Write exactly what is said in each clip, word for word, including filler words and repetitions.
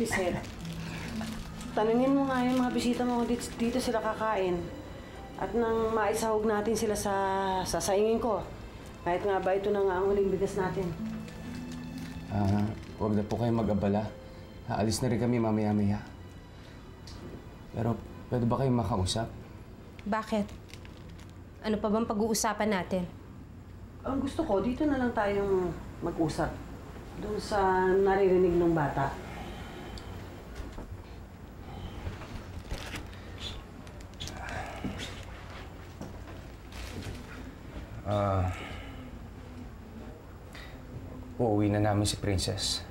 Lisette, tanungin mo nga yung mga bisita mo dito, dito sila kakain. At nang maisahog natin sila sa sasaingin ko, kahit nga ba ito na nga ang huling bigas natin. Ah, uh, huwag na po kayong mag-abala. Aalis na rin kami mamaya-maya. Pero pwede ba kayong makausap? Bakit? Ano pa bang pag-uusapan natin? Ang gusto ko, dito na lang tayong mag-usap. Doon sa naririnig ng bata. Ah... Uh, uuwi na namin si Princess.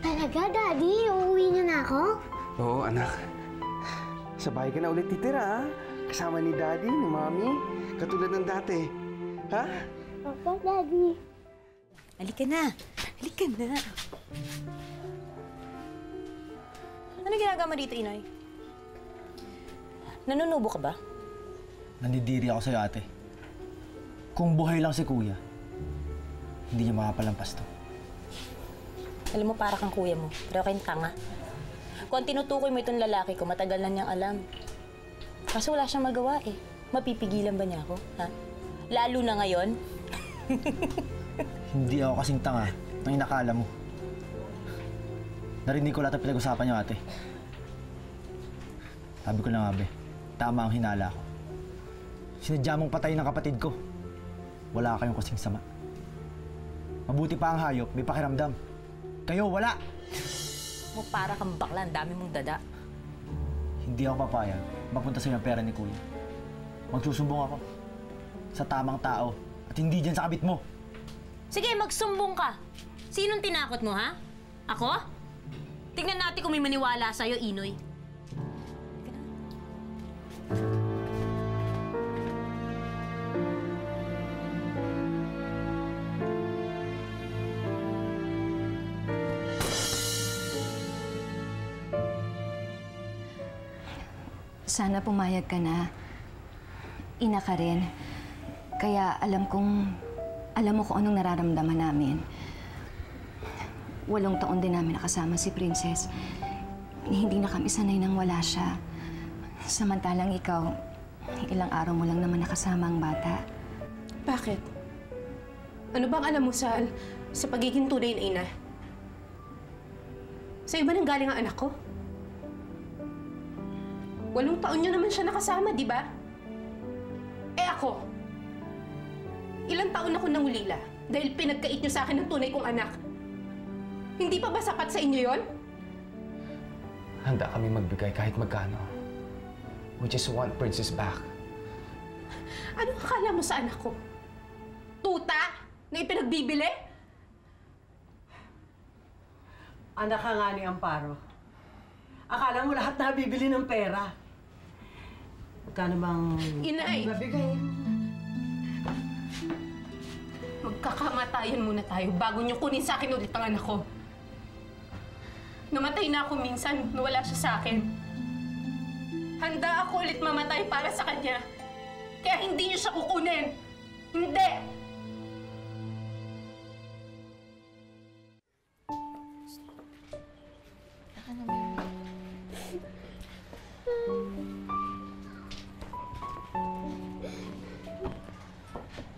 Talaga, Daddy? Uuwi na na ako? Oo, anak. Sa bahay ka na ulit titira, ha? Kasama ni Daddy, ni Mami. Katulad ng dati. Ha? Opo, Daddy. Halika na. Halika na. Ano ginagawa dito, Inoy? Nanunubo ka ba? Nandidiri ako sa'yo, ate. Kung buhay lang si Kuya, hindi niya makapalampas to. Alam mo, para kang kuya mo. Pero kayong tanga. Kung tinutukoy mo itong lalaki ko, matagal na niyang alam. Kaso wala siyang magawa, eh. Mapipigilan ba niya ako, ha? Lalo na ngayon. Hindi ako kasing tanga nang inakala mo. Narinig ko lahat ang pinag-usapan niyo, ate. Sabi ko lang, Abe, tama ang hinala ko. Sinadya mong patayin ang kapatid ko. Wala kayong kasing sama. Mabuti pa ang hayop, may pakiramdam. Kayo, wala! Mo para kang bakla, ang dami mong dada. Hindi ako papayag magpunta sa'yo ng pera ni Kuya. Magsusumbong ako sa tamang tao. At hindi dyan sa kabit mo. Sige, magsumbong ka. Sinong tinakot mo, ha? Ako? Tingnan natin kung may maniwala sa'yo, Inoy. Sana pumayag ka na. Ina ka rin. Kaya alam kong, alam mo kung anong nararamdaman namin. Walong taon din namin nakasama si Princess. Hindi na kami sanay nang wala siya. Samantalang ikaw, ilang araw mo lang naman nakasama ang bata. Bakit? Ano bang alam mo sa, sa pagiging tunay na ina? Sa iba nang galing ang anak ko? Walong taon niyo naman siya nakasama, di ba? Eh ako! Ilang taon ako nangulila dahil pinagkait niyo sa akin ng tunay kong anak. Hindi pa ba sapat sa inyo yon? Handa kami magbigay kahit magkano. We just want Princess back. Ano akala mo sa anak ko? Tuta na ipinagbibili? Anak ka nga ni Amparo. Akala mo lahat na bibili ng pera. Magkano bang... Inay! Mabigay. Magkakamatayan muna tayo bago niyo kunin sa akin ulit ang anak ko. Namatay na ako minsan, nawala siya sa akin. Handa ako ulit mamatay para sa kanya. Kaya hindi niyo siya kukunin. Hindi!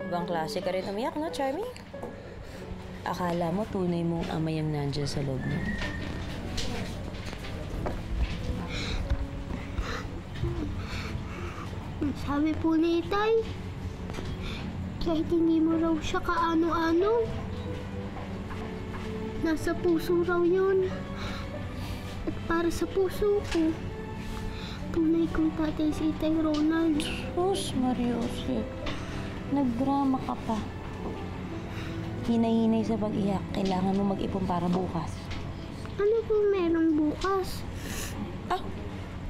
Ibang klase ka rin umiyak, no, Charming? Akala mo tunay mong ama yung nandiyan sa loob mo. Sabi po ni Itay, kahit hindi mo raw siya kaano-ano, nasa puso raw yun. At para sa puso ko, tunay kong tatay si Itay Ronald. Sus, Mariosip. Nagdrama ka pa. Hinahinay sa pag-iyak. Kailangan mo mag-ipon para bukas. Ano kung merong bukas? Ah,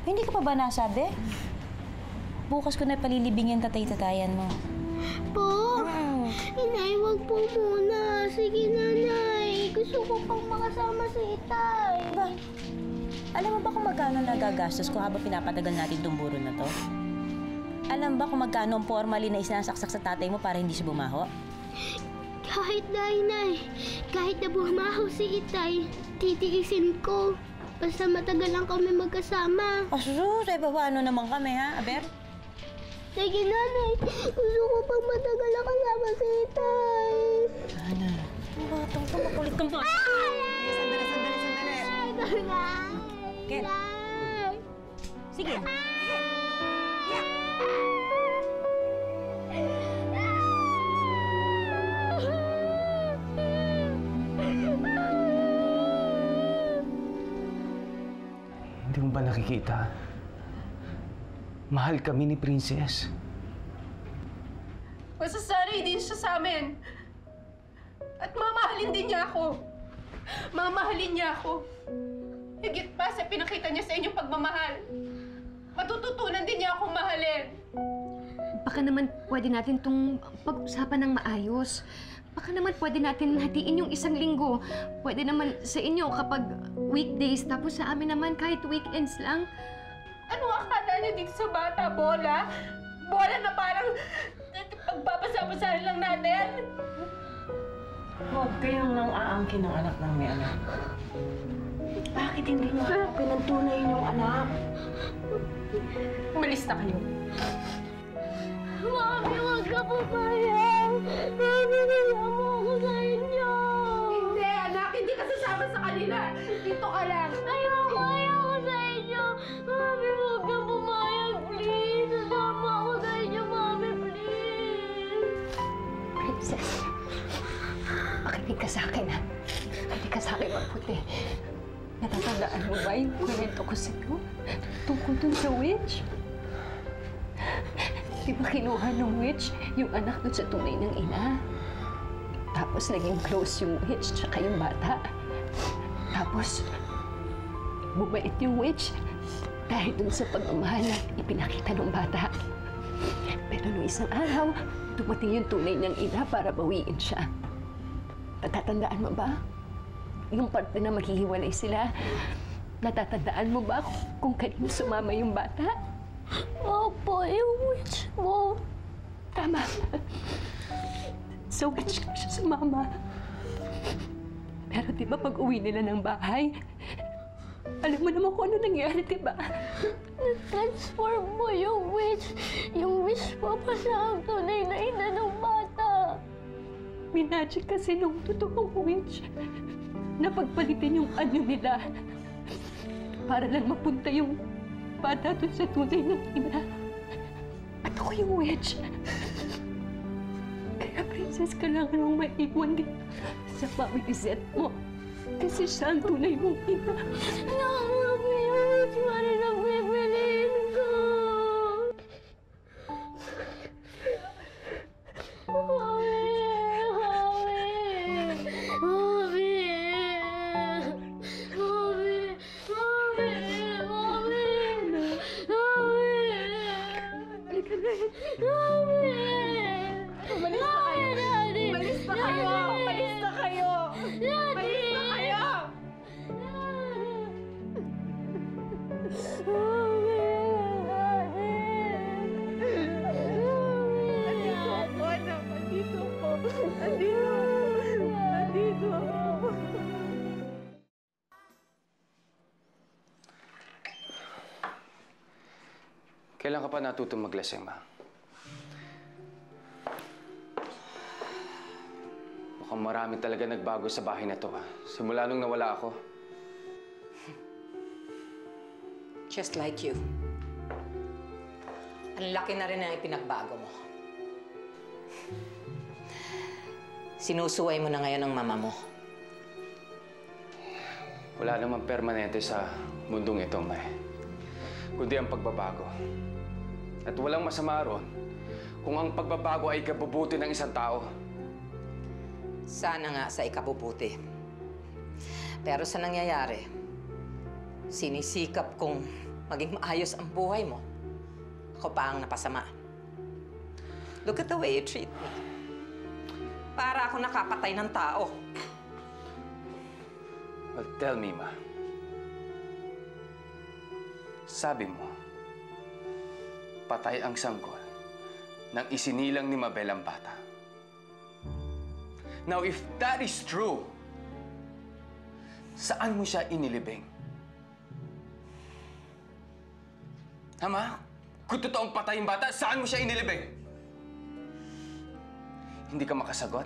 hindi ka pa ba nasabi? Bukas ko na palilibingin tatay-tatayan mo. Po, ah. Inay, wag po muna. Sige, nanay. Gusto ko pang makasama si Itay. Ba, alam mo ba kung magkano nagagastos ko habang pinapatagal natin itong buro na to? Alam ba kung magkano ang formally na isinasaksak sa tatay mo para hindi siya bumaho? Kahit na, Inay, kahit na bumaho si Itay, titiisin ko. Basta matagal lang kami magkasama. Asus, ay babano naman kami, ha, Aber? Sige, Nanay. Gusto ko pang matagal lang kasama si Itay. Sana. Ang batang ko, makulit kang bata. Ay! Sandali, sandali, sandali. Ay! Okay. Sige. Hindi mo ba nakikita? Mahal kami ni Princess. Masasari din siya sa amin. At mamahalin din niya ako. Mamahalin niya ako. Higit pa sa pinakita niya sa inyong pagmamahal. Matututunan din niya akong mahalin. Baka naman pwede natin itong pag-usapan ng maayos. Baka naman pwede natin hatiin yung isang linggo. Pwede naman sa inyo kapag weekdays, tapos sa amin naman kahit weekends lang. Anong akala niyo dito sa bata? Bola? Bola na parang pagbabasa-basahan lang natin? Huwag kayong nang aangkin ng anak ng may anak. Bakit hindi niyo hanapin ng tunay niyong anak? Umalis na kayo. Mami, huwag ka pumayag! Mami, nalaman mo ako sa inyo! Hindi, anak! Hindi ka sasama sa kanila! Dito ka lang! Ayoko! Ayoko sa inyo! Mami, huwag ka pumayag! Please! Sasama ako sa inyo, Mami! Please! Princess, makinig ka sa akin, ha? Makinig ka sa akin, magputi. Natatandaan mo ba yung kwento ko sa'yo? Tungkol dun sa witch? Di ba kinuha ng witch yung anak dun sa tunay ng ina? Tapos naging close yung witch tsaka yung bata. Tapos bumait yung witch dahil dun sa pagmamahal na ipinakita ng bata. Pero nung isang araw, dumating yung tunay ng ina para bawiin siya. Natatandaan mo ba? Yung parte na maghihiwalay sila, natatandaan mo ba kung kanino sumama yung bata? Opo, yung witch mo. Tama. So witch ko siya sumama. Pero di ba pag uwi nila ng bahay, alam mo naman kung ano nangyari, di ba? Na-transform mo yung witch. Yung witch mo pa sa ang tunay na ina ng bata. Minagic kasi nung totoong witch. Napagpalitin yung anyo nila para lang mapunta yung bata doon sa tunay ng ina. At ako yung witch. Kaya, Princess, kailangan mong maiwan din sa family set mo. Kasi siya ang tunay mong ina. Nakamurag na yung witch, mali na bibiliin ko. Kailan ka pa natutong maglasing, Ma? Mukhang marami talaga nagbago sa bahay na to, ah. Simula nung nawala ako. Just like you. Ang laki na rin ang ipinagbago mo. Sinusuway mo na ngayon ang mama mo. Wala namang permanente sa mundong ito, Ma, kundi ang pagbabago. At walang masama ron kung ang pagbabago ay ikabubuti ng isang tao. Sana nga sa ikabubuti. Pero sa nangyayari, sinisikap kong maging maayos ang buhay mo. Ako pa ang napasama. Look at the way you treat me. Para ako nakapatay ng tao. Well, tell me, Ma. Sabi mo, patay ang sanggol nang isinilang ni Mabel ang bata. Now, if that is true, saan mo siya inilibing? Tama? Kung totoong patay ang bata, saan mo siya inilibing? Hindi ka makasagot?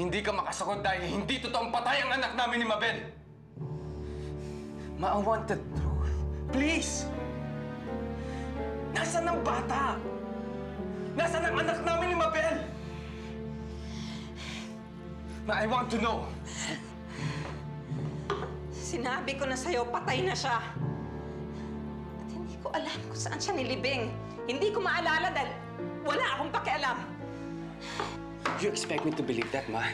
Hindi ka makasagot dahil hindi totoong patay ang anak namin ni Mabel! Ma, I want the truth. Please! Nasaan ang bata? Nasaan ang anak namin ni Mabel? Ma, I want to know. Sinabi ko na sa'yo, patay na siya. Hindi ko alam kung saan siya nilibing. Hindi ko maalala dahil wala akong pakialam. You expect me to believe that, Ma?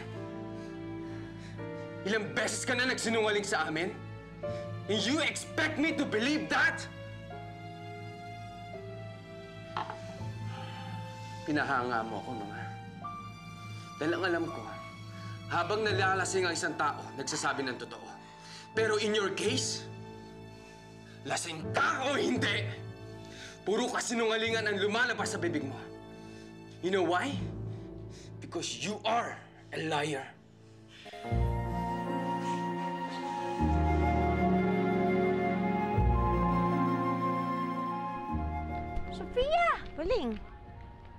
Ilang beses ka na nagsinungaling sa amin? And you expect me to believe that? Pinahanga mo ako, Ma. Dahil ang alam ko, habang nalalasing ang isang tao, nagsasabi ng totoo. Pero in your case, lasing ka o hindi, puro kasinungalingan ang lumalabas sa bibig mo. You know why? Because you are a liar. Sofia! Baling!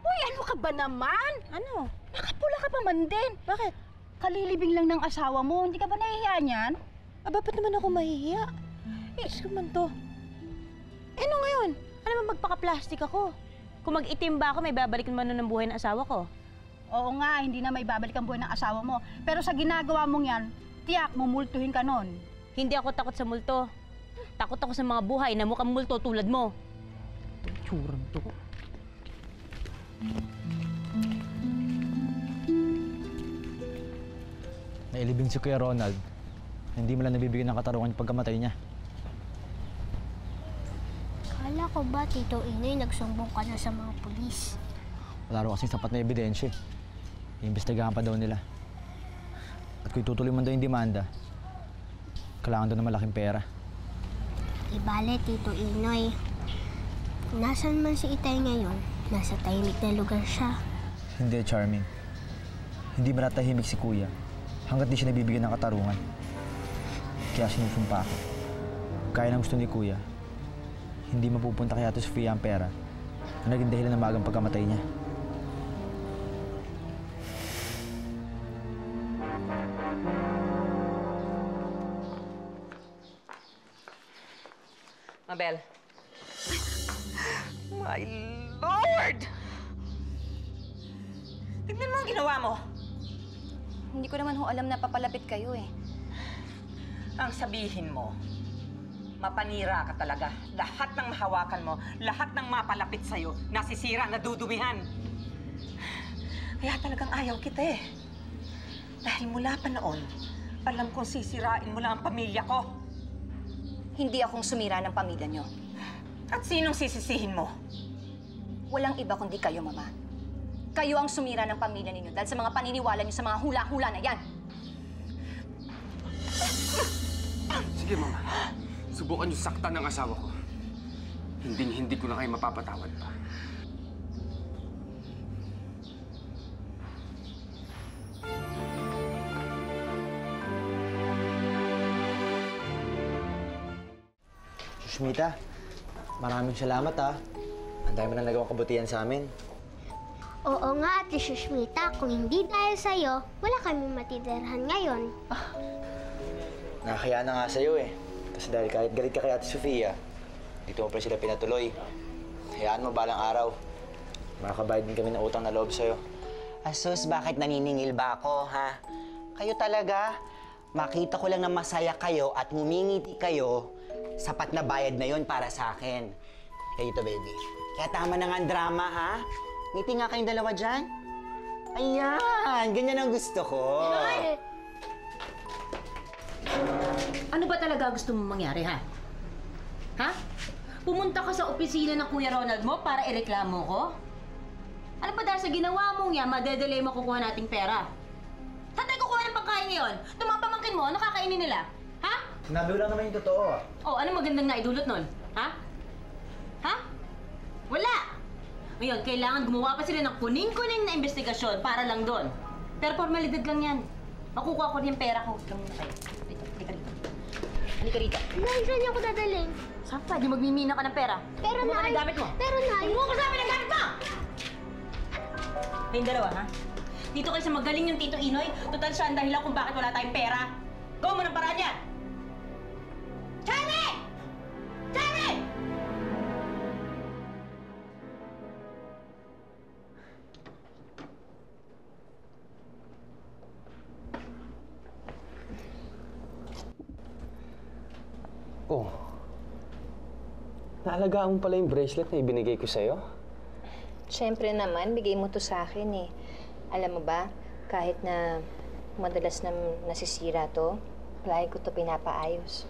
Uy, ano ka ba naman? Ano? Nakapula ka pa man din. Bakit? Kalilibing lang ng asawa mo. Hindi ka ba nahihiya niyan? Aba, ba't naman ako mahihiya? Yes, kuman to. Eh, ano ngayon? Ano ba magpaka-plastic ako? Kung mag-itim ba ako, may babalik naman nun ang buhay ng asawa ko. Oo nga, hindi na may babalik ang buhay ng asawa mo. Pero sa ginagawa mong yan, tiyak, mumultuhin ka nun. Hindi ako takot sa multo. Takot ako sa mga buhay na mukhang multo tulad mo. Tsurang to. Nailibing si Kuya Ronald. Hindi mo lang nabibigyan ng katarungan yung pagkamatay niya. Kala ko ba, Tito Inoy, nagsumbong ka na sa mga pulis? Wala rin kasing sapat na ebidensya. Iimbestigahan pa daw nila. At kung itutuloy man daw yung demanda, kailangan daw ng malaking pera. Ibale, Tito Inoy, nasaan man si Itay ngayon, nasa tahimik na lugar siya. Hindi, Charming. Hindi manatahimik si Kuya hanggat di siya nabibigyan ng katarungan. Kaya sinusumpa ako. Kaya ng gusto ni Kuya, hindi mapupunta kay Ate Sofia ang pera na naging dahilan ng maagang pagkamatay niya. Mabel. My Lord! Tignan mo ang ginawa mo. Hindi ko naman ho alam na papalapit kayo eh. Ang sabihin mo, mapanira ka talaga. Lahat ng mahawakan mo, lahat ng mapalapit sa'yo, nasisira, nadudumihan. Kaya talagang ayaw kita eh. Dahil mula pa noon, alam kong sisirain mo lang ang pamilya ko. Hindi akong sumira ng pamilya niyo. At sinong sisisihin mo? Walang iba kundi kayo, Mama. Kayo ang sumira ng pamilya ninyo dahil sa mga paniniwala niyo sa mga hula-hula na yan. Sige, Mama. Subukan niyo saktan ng asawa ko. Hinding-hindi ko na kayo mapapatawad pa. Sushmita, maraming salamat ha. Ang dami mo na nagawang kabutihan sa amin. Oo nga, Ate Sushmita. Kung hindi dahil sa'yo, wala kaming matiderhan ngayon. Ah. Nakakaya na nga sa'yo eh. Kasi dahil kahit galit ka kay Ate Sofia, dito mo pa sila pinatuloy. Hayaan mo balang araw. Makakabayad din kami ng utang na loob sa'yo. Asus, bakit naniningil ba ako, ha? Kayo talaga, makita ko lang na masaya kayo at ngumingiti kayo, sapat na bayad na yon para sa akin. Kaya dito, baby. Kaya tama na nga ang drama, ha? Ngiti nga kayong dalawa dyan. Ayan, ganyan ang gusto ko. Ay! Ano ba talaga gusto mong mangyari, ha? Ha? Pumunta ka sa opisina ng Kuya Ronald mo para ireklamo ko? Ano pa dahil sa ginawa mong yan, madedelay makukuha nating pera? Saan tayo kukuha ng pagkain ngayon? Tumapamangkin mo, ano kakainin nila? Ha? Sinabi lang naman yung totoo. Oh, ano magandang naidulot nun? Ha? Ha? Wala! Ngayon, kailangan gumawa pa sila ng kuning-kuning na investigasyon para lang doon. Pero formalidad lang yan. Makukuha ko rin yung pera ko. Lang na kayo. Dito, halika rito. Halika rito. Nay, saan niyo ko dadaling? Saan pwede magmimina ka ng pera? Pero Nay! Umuha ka ng gamit mo! Pero Nay! Umuha ka sa amin ng gamit mo! Kayong dalawa, ha? Dito kayo sa magaling yung Tito Inoy. Total siya ang dahilan kung bakit wala tayong pera. Gawin mo ng paraan yan! Charming! Charming! Oh. Naalagaan mo pala yung bracelet na ibinigay ko sa'yo? Siyempre naman, bigay mo to sa akin eh. Alam mo ba, kahit na madalas na nasisira to, palagi ko to pinapaayos.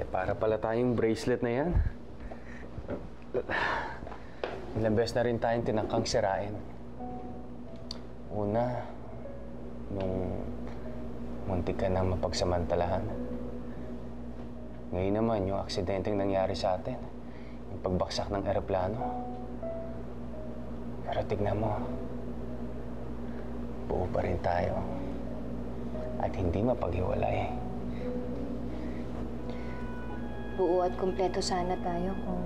Eh, para pala tayong bracelet na yan. Ilang beses na rin tayong tinangkang sirain. Una, nung muntik ka na mapagsamantalahan. Ngayon naman, yung aksidente yung nangyari sa atin. Yung pagbaksak ng eroplano. Pero tignan mo, buo pa rin tayo at hindi mapaghiwalay. Buo at kumpleto sana tayo kung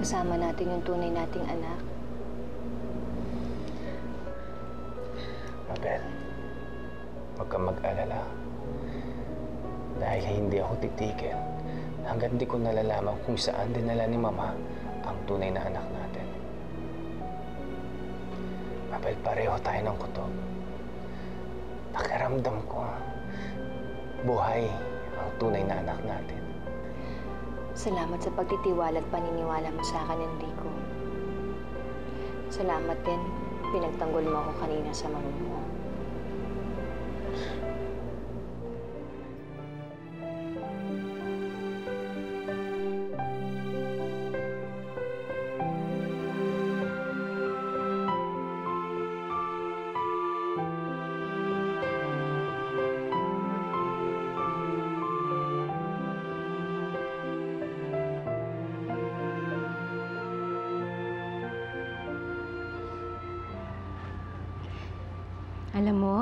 kasama natin yung tunay nating anak. Mabel, huwag kang mag-alala. Dahil hindi ako titigil hanggang di ko nalalaman kung saan dinala ni Mama ang tunay na anak natin. Mabel, pareho tayo ng kutob. Pakiramdam ko, buhay ang tunay na anak natin. Salamat sa pagtitiwala at paniniwala mo sa akin, Enrico. Salamat din, pinagtanggol mo ako kanina sa mama mo. Alam mo,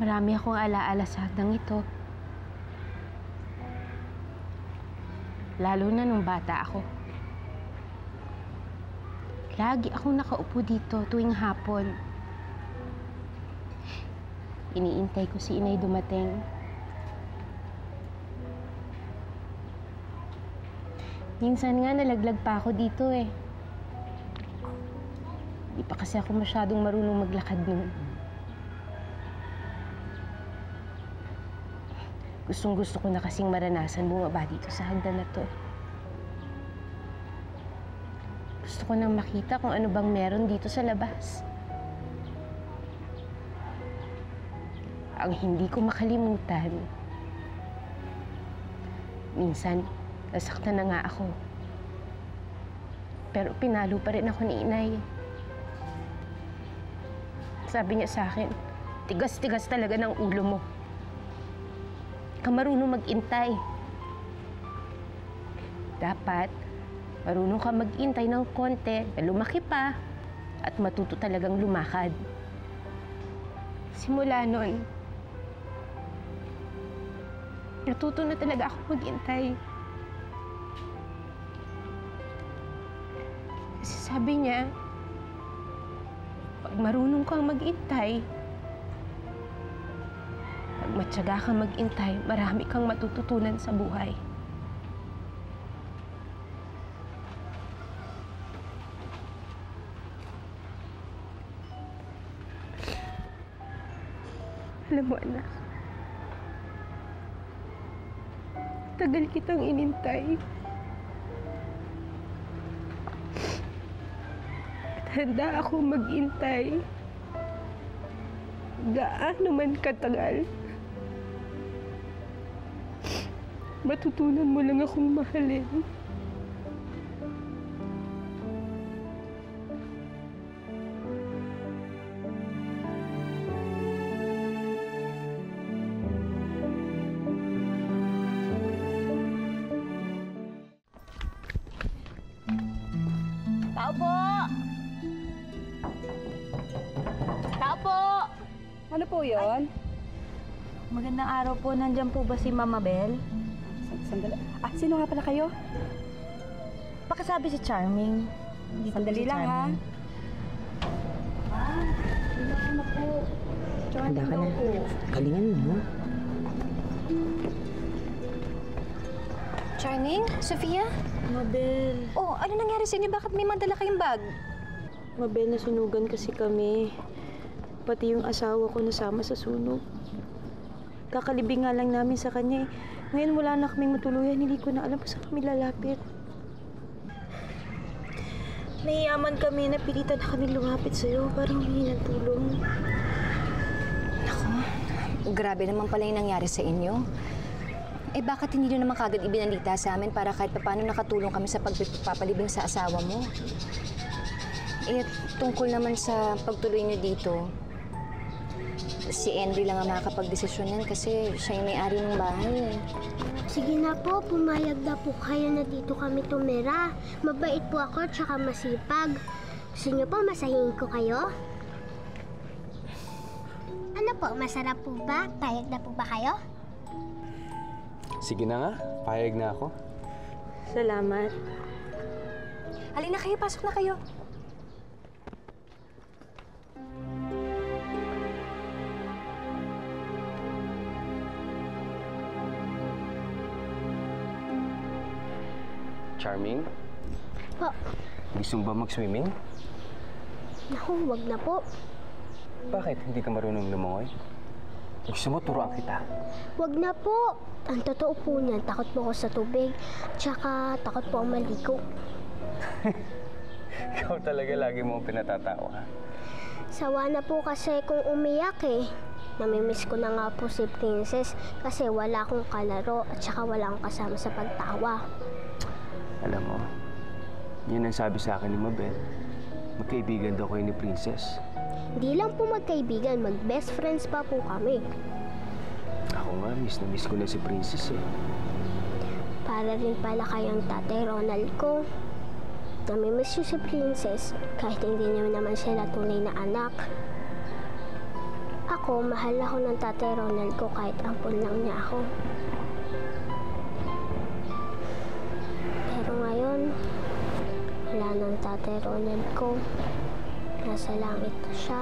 marami akong alaala sa hagdang ito. Lalo na nung bata ako. Lagi akong nakaupo dito tuwing hapon. Iniintay ko si Inay dumating. Minsan nga nalaglag pa ako dito eh. Di pa kasi ako masyadong marunong maglakad noon. Gustong-gusto ko na kasing maranasan bumaba dito sa hagdan na to. Gusto ko nang makita kung ano bang meron dito sa labas. Ang hindi ko makalimutan, minsan, nasaktan na nga ako. Pero pinalo pa rin ako ni Inay. Sabi niya sa akin, tigas-tigas talaga ng ulo mo. Kamarunong mag-intay. Dapat, marunong ka mag-intay ng konti, lumaki pa, at matuto talagang lumakad. Simula noon, natuto na talaga ako mag-intay. Kasi sabi niya, pag marunong kang mag-intay, pag matyaga kang mag-intay, marami kang matututunan sa buhay. Alam mo, anak, tagal kitang inintay. Handa ako mag-intay. Gaano man katagal. Matutunan mo lang akong mahalin. Tao po! po yun? Ay. Magandang araw po. Nandiyan po ba si Mama Belle? Sandali. Ah, sino nga pala kayo? Pakasabi si Charming. Dito sandali si lang, Charming. Ha? Ah, sila ka na po. Handa ka na. Kalingan mo. Charming? Sofia? Mabel. Oh, ano nangyari sa inyo? Bakit may madala kayong bag? Mabel, nasunugan kasi kami. Pati yung asawa ko nasama sa sunog. Kakalibing nga lang namin sa kanya eh. Ngayon wala na kaming matuluyan. Hindi ko na alam kung saan kami lalapit. Nahiyaman kami. Napilitan na kami lumapit sa'yo. Parang hindi ng tulong. Naku, grabe naman pala yung nangyari sa inyo. Eh bakit hindi nyo naman kagad ibinalita sa amin para kahit paano nakatulong kami sa pagpapalibing sa asawa mo? Eh, tungkol naman sa pagtuloy niyo dito, si Andy lang ang makakapag-desisyon yan kasi siya yung may-ari ng bahay. Sige na po, pumayag na po kayo na dito kami tumira. Mabait po ako, tsaka masipag. Gusto niyo po, masahin ko kayo? Ano po, masarap po ba? Payag na po ba kayo? Sige na nga, payag na ako. Salamat. Halina kayo, pasok na kayo. Charming? Po. Gusto mo ba mag-swimming? Naku, wag na po. Bakit? Hindi ka marunong lumangoy? Gusto mo turuan kita? Wag na po. Ang totoo po niyan, takot po ako sa tubig. Tsaka takot po ang maligo. Ikaw talaga lagi mong pinatatawa. Sawa na po kasi kung umiyak eh. Namimiss ko na nga po si Princess kasi wala akong kalaro at tsaka wala akong kasama sa pagtawa. Alam mo, yun ang sabi sa akin ni Mabel. Magkaibigan daw kayo ni Princess. Hindi lang po magkaibigan, mag-best friends pa po kami. Ako nga, miss na miss ko na si Princess eh. Para rin pala kayong tatay Ronald ko. Namimiss yun si Princess kahit hindi naman naman siya tunay na anak. Ako, mahal ako ng tatay Ronald ko kahit ampun lang niya ako. Wala ng tatay Ronald ko. Nasa langit na siya.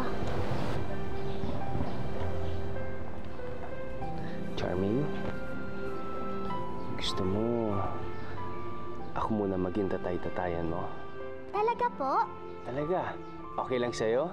Charming, gusto mo ako muna maging tatay-tatayan mo? Talaga po? Talaga? Okay lang sa'yo?